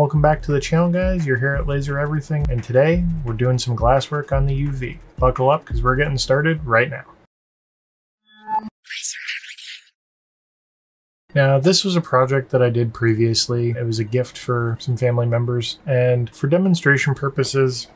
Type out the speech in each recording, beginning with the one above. Welcome back to the channel, guys. You're here at Laser Everything, and today we're doing some glass work on the UV. Buckle up because we're getting started right now. Now, this was a project that I did previously. It was a gift for some family members, and for demonstration purposes,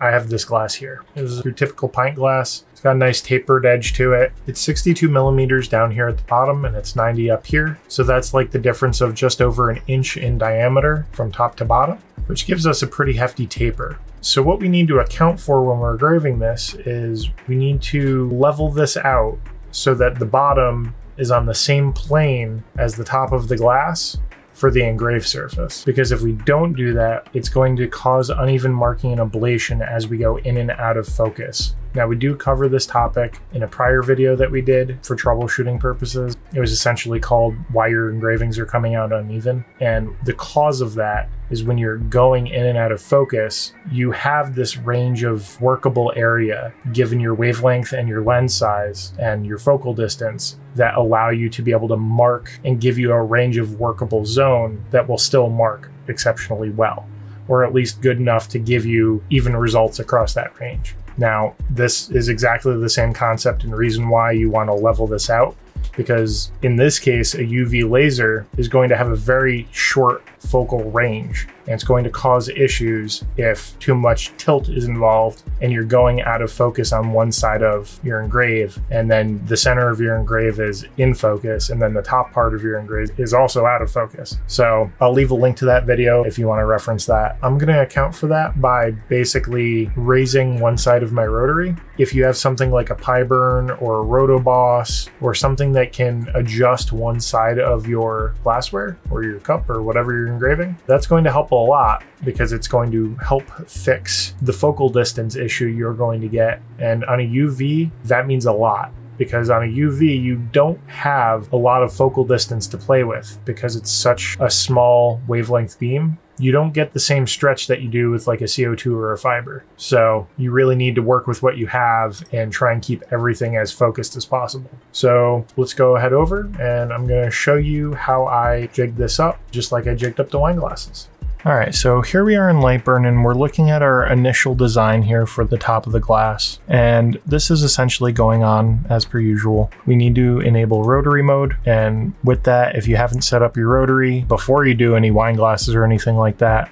I have this glass here. This is your typical pint glass. It's got a nice tapered edge to it. It's 62 millimeters down here at the bottom, and it's 90 up here. So that's like the difference of just over an inch in diameter from top to bottom, which gives us a pretty hefty taper. So what we need to account for when we're engraving this is we need to level this out so that the bottom is on the same plane as the top of the glass for the engraved surface. Because if we don't do that, it's going to cause uneven marking and ablation as we go in and out of focus. Now, we do cover this topic in a prior video that we did for troubleshooting purposes. It was essentially called Why Your Engravings Are Coming Out Uneven. And the cause of that is when you're going in and out of focus, you have this range of workable area given your wavelength and your lens size and your focal distance that allow you to be able to mark and give you a range of workable zone that will still mark exceptionally well, or at least good enough to give you even results across that range. Now, this is exactly the same concept and reason why you want to level this out, because in this case, a UV laser is going to have a very short focal range, and it's going to cause issues if too much tilt is involved and you're going out of focus on one side of your engrave, and then the center of your engrave is in focus, and then the top part of your engrave is also out of focus. So I'll leave a link to that video if you want to reference that. I'm going to account for that by basically raising one side of my rotary. If you have something like a Pyburn or a rotoboss or something that can adjust one side of your glassware or your cup or whatever you're engraving, that's going to help a lot, because it's going to help fix the focal distance issue you're going to get. And on a UV, that means a lot, because on a UV, you don't have a lot of focal distance to play with because it's such a small wavelength beam. You don't get the same stretch that you do with like a CO2 or a fiber. So you really need to work with what you have and try and keep everything as focused as possible. So let's go ahead over, and I'm going to show you how I jigged this up, just like I jigged up the wine glasses. All right, so here we are in Lightburn, and we're looking at our initial design here for the top of the glass. And this is essentially going on as per usual. We need to enable rotary mode. And with that, if you haven't set up your rotary before you do any wine glasses or anything like that,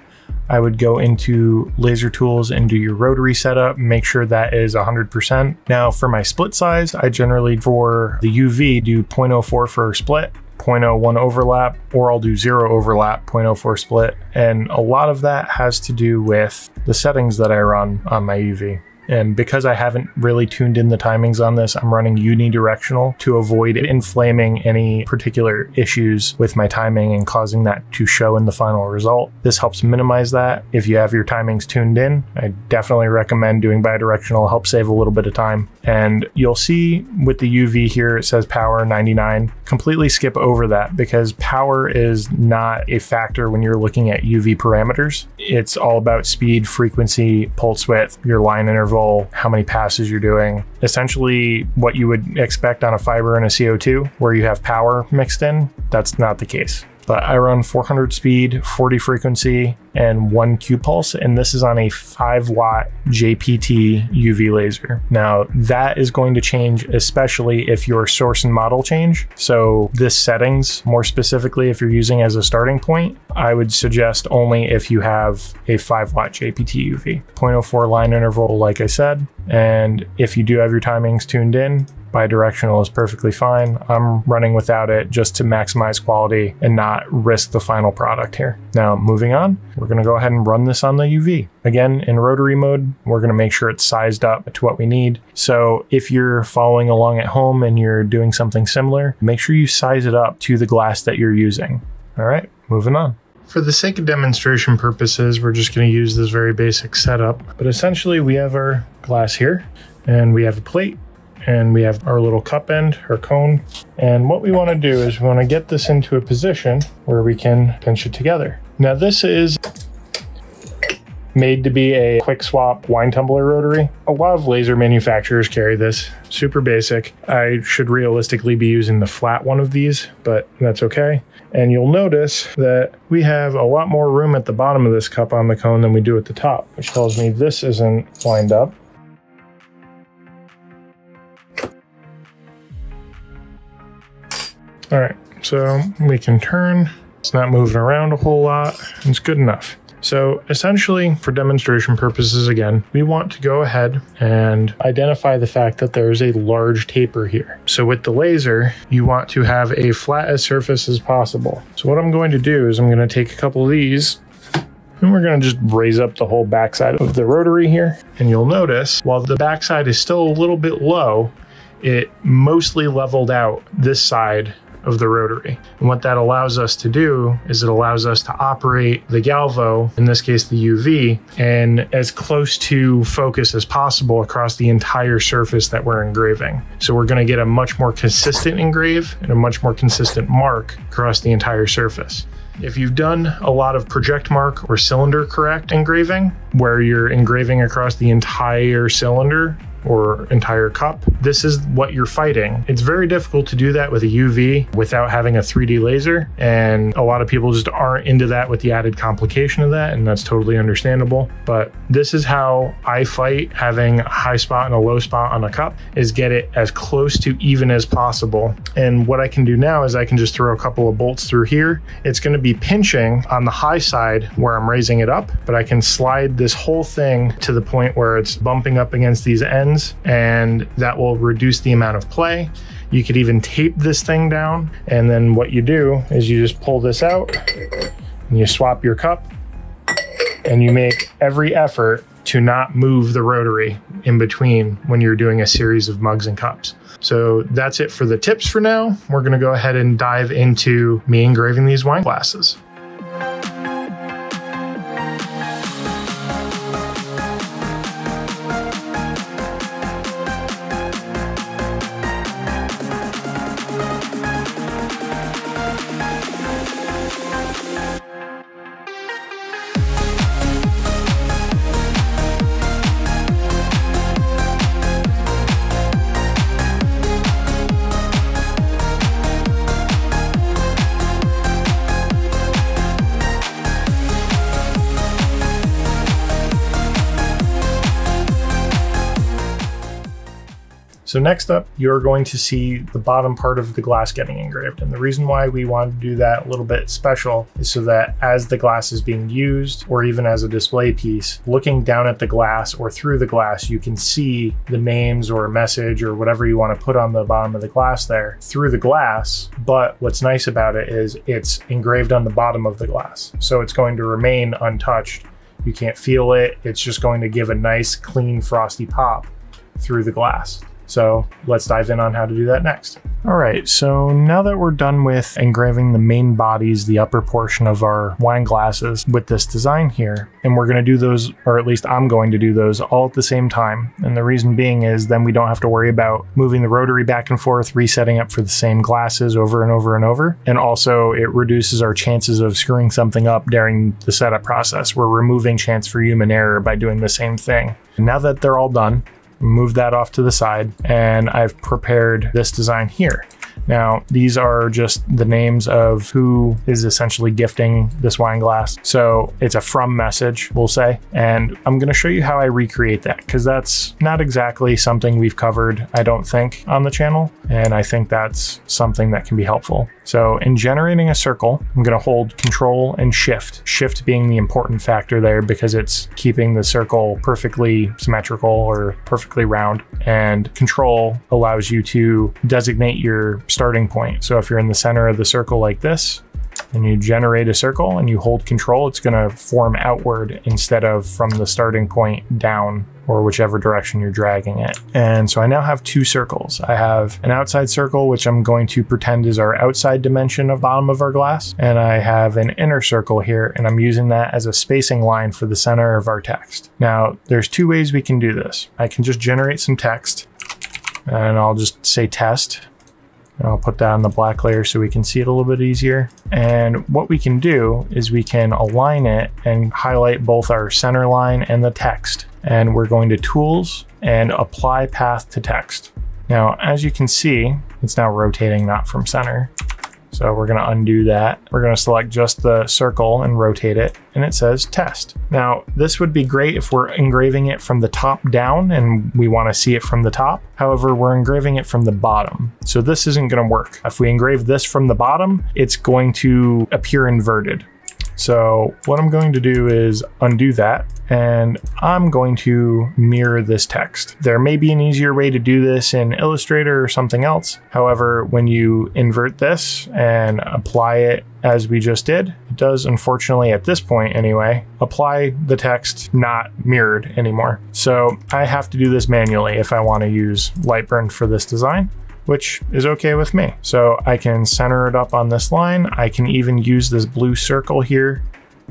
I would go into laser tools and do your rotary setup, make sure that is 100%. Now for my split size, I generally for the UV do 0.04 for split, 0.01 overlap, or I'll do 0 overlap, 0.04 split. And a lot of that has to do with the settings that I run on my UV. And because I haven't really tuned in the timings on this, I'm running unidirectional to avoid inflaming any particular issues with my timing and causing that to show in the final result. This helps minimize that. If you have your timings tuned in, I definitely recommend doing bidirectional, help save a little bit of time. And you'll see with the UV here, it says power 99. Completely skip over that, because power is not a factor when you're looking at UV parameters. It's all about speed, frequency, pulse width, your line interval, how many passes you're doing, essentially what you would expect on a fiber and a CO2 where you have power mixed in. That's not the case. But I run 400 speed, 40 frequency, and 1 Q pulse, and this is on a 5-watt JPT UV laser. Now that is going to change, especially if your source and model change. So this settings, more specifically, if you're using as a starting point, I would suggest only if you have a 5-watt JPT UV. 0.04 line interval, like I said, and if you do have your timings tuned in, bidirectional is perfectly fine. I'm running without it just to maximize quality and not risk the final product here. Now, moving on, we're going to go ahead and run this on the UV. Again, in rotary mode, we're going to make sure it's sized up to what we need. So if you're following along at home and you're doing something similar, make sure you size it up to the glass that you're using. All right, moving on. For the sake of demonstration purposes, we're just going to use this very basic setup. But essentially, we have our glass here, and we have a plate, and we have our little cup end, our cone. And what we want to do is we want to get this into a position where we can pinch it together. Now this is made to be a quick swap wine tumbler rotary. A lot of laser manufacturers carry this, super basic. I should realistically be using the flat one of these, but that's okay. And you'll notice that we have a lot more room at the bottom of this cup on the cone than we do at the top, which tells me this isn't lined up. All right, so we can turn. It's not moving around a whole lot. It's good enough. So essentially, for demonstration purposes again, we want to go ahead and identify the fact that there is a large taper here. So with the laser, you want to have a flat as surface as possible. So what I'm going to do is I'm going to take a couple of these and we're going to just raise up the whole backside of the rotary here. And you'll notice while the backside is still a little bit low, it mostly leveled out this side of the rotary. And what that allows us to do is it allows us to operate the galvo, in this case the UV, and as close to focus as possible across the entire surface that we're engraving. So we're going to get a much more consistent engrave and a much more consistent mark across the entire surface. If you've done a lot of project mark or cylinder correct engraving, where you're engraving across the entire cylinder or entire cup, this is what you're fighting. It's very difficult to do that with a UV without having a 3D laser, and a lot of people just aren't into that with the added complication of that, and that's totally understandable. But this is how I fight having a high spot and a low spot on a cup, is get it as close to even as possible. And what I can do now is I can just throw a couple of bolts through here. It's going to be pinching on the high side where I'm raising it up, but I can slide this whole thing to the point where it's bumping up against these ends, and that will reduce the amount of play. You could even tape this thing down, and then what you do is you just pull this out and you swap your cup and you make every effort to not move the rotary in between when you're doing a series of mugs and cups. So that's it for the tips for now. We're going to go ahead and dive into me engraving these wine glasses. So next up, you're going to see the bottom part of the glass getting engraved. And the reason why we want to do that a little bit special is so that as the glass is being used, or even as a display piece, looking down at the glass or through the glass, you can see the names or a message or whatever you want to put on the bottom of the glass there through the glass. But what's nice about it is it's engraved on the bottom of the glass. So it's going to remain untouched. You can't feel it. It's just going to give a nice, clean, frosty pop through the glass. So let's dive in on how to do that next. All right, so now that we're done with engraving the main bodies, the upper portion of our wine glasses with this design here, and we're gonna do those, or at least I'm going to do those all at the same time. And the reason being is then we don't have to worry about moving the rotary back and forth, resetting up for the same glasses over and over and over. And also it reduces our chances of screwing something up during the setup process. We're removing chance for human error by doing the same thing. And now that they're all done, move that off to the side, and I've prepared this design here. Now, these are just the names of who is essentially gifting this wine glass. So it's a from message, we'll say, and I'm going to show you how I recreate that, because that's not exactly something we've covered, I don't think, on the channel. And I think that's something that can be helpful. So in generating a circle, I'm going to hold Control and Shift, Shift being the important factor there because it's keeping the circle perfectly symmetrical or perfectly round. And Control allows you to designate your starting point. So if you're in the center of the circle like this, and you generate a circle and you hold Control, it's going to form outward instead of from the starting point down, or whichever direction you're dragging it. And so I now have two circles. I have an outside circle, which I'm going to pretend is our outside dimension of bottom of our glass. And I have an inner circle here, and I'm using that as a spacing line for the center of our text. Now there's two ways we can do this. I can just generate some text, and I'll just say test. And I'll put that on the black layer so we can see it a little bit easier. And what we can do is we can align it and highlight both our center line and the text. And we're going to Tools and Apply Path to Text. Now, as you can see, it's now rotating not from center. So we're gonna undo that. We're gonna select just the circle and rotate it, and it says test. Now, this would be great if we're engraving it from the top down and we wanna see it from the top. However, we're engraving it from the bottom. So this isn't gonna work. If we engrave this from the bottom, it's going to appear inverted. So what I'm going to do is undo that, and I'm going to mirror this text. There may be an easier way to do this in Illustrator or something else. However, when you invert this and apply it as we just did, it does, unfortunately, at this point anyway, apply the text not mirrored anymore. So I have to do this manually if I want to use Lightburn for this design, which is okay with me. So I can center it up on this line. I can even use this blue circle here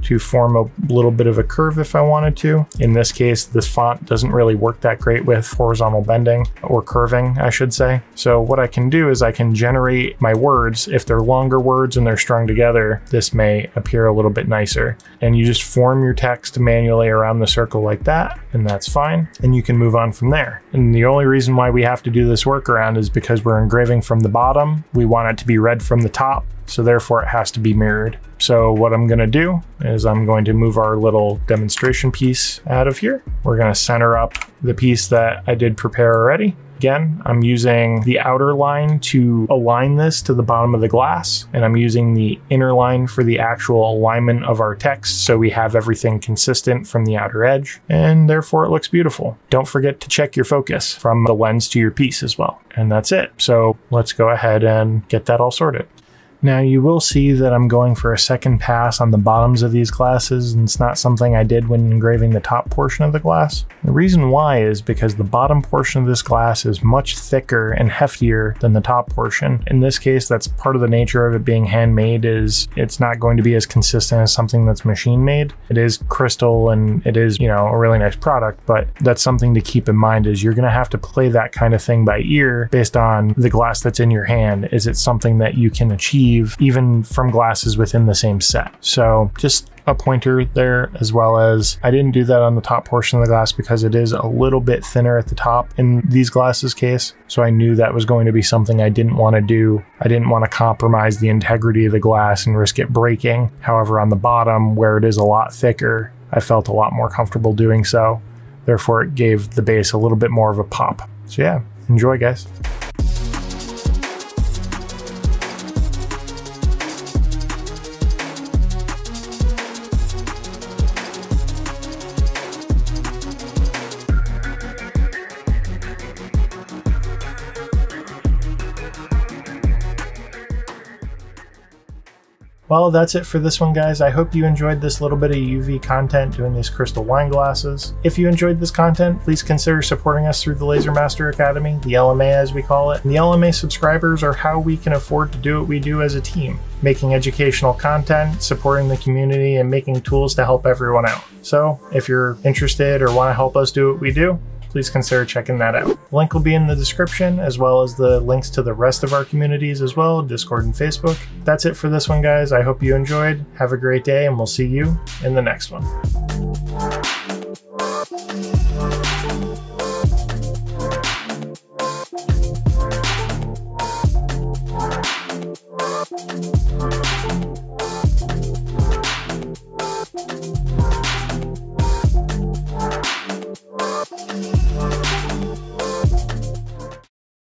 to form a little bit of a curve if I wanted to. In this case, this font doesn't really work that great with horizontal bending or curving, I should say. So what I can do is I can generate my words. If they're longer words and they're strung together, this may appear a little bit nicer. And you just form your text manually around the circle like that, and that's fine. And you can move on from there. And the only reason why we have to do this workaround is because we're engraving from the bottom. We want it to be read from the top. So therefore it has to be mirrored. So what I'm gonna do is I'm going to move our little demonstration piece out of here. We're gonna center up the piece that I did prepare already. Again, I'm using the outer line to align this to the bottom of the glass, and I'm using the inner line for the actual alignment of our text so we have everything consistent from the outer edge, and therefore it looks beautiful. Don't forget to check your focus from the lens to your piece as well. And that's it. So let's go ahead and get that all sorted. Now you will see that I'm going for a second pass on the bottoms of these glasses, and it's not something I did when engraving the top portion of the glass. The reason why is because the bottom portion of this glass is much thicker and heftier than the top portion. In this case, that's part of the nature of it being handmade, is it's not going to be as consistent as something that's machine made. It is crystal and it is, you know, a really nice product, but that's something to keep in mind is you're gonna have to play that kind of thing by ear based on the glass that's in your hand. Is it something that you can achieve even from glasses within the same set? So just a pointer there, as well as I didn't do that on the top portion of the glass because it is a little bit thinner at the top in these glasses case. So I knew that was going to be something I didn't want to do. I didn't want to compromise the integrity of the glass and risk it breaking. However, on the bottom where it is a lot thicker, I felt a lot more comfortable doing so. Therefore, it gave the base a little bit more of a pop. So yeah, enjoy guys. Well, that's it for this one, guys. I hope you enjoyed this little bit of UV content doing these crystal wine glasses. If you enjoyed this content, please consider supporting us through the Laser Master Academy, the LMA as we call it. And the LMA subscribers are how we can afford to do what we do as a team, making educational content, supporting the community, and making tools to help everyone out. So if you're interested or want to help us do what we do, please consider checking that out. The link will be in the description, as well as the links to the rest of our communities as well, Discord and Facebook. That's it for this one, guys. I hope you enjoyed. Have a great day, and we'll see you in the next one.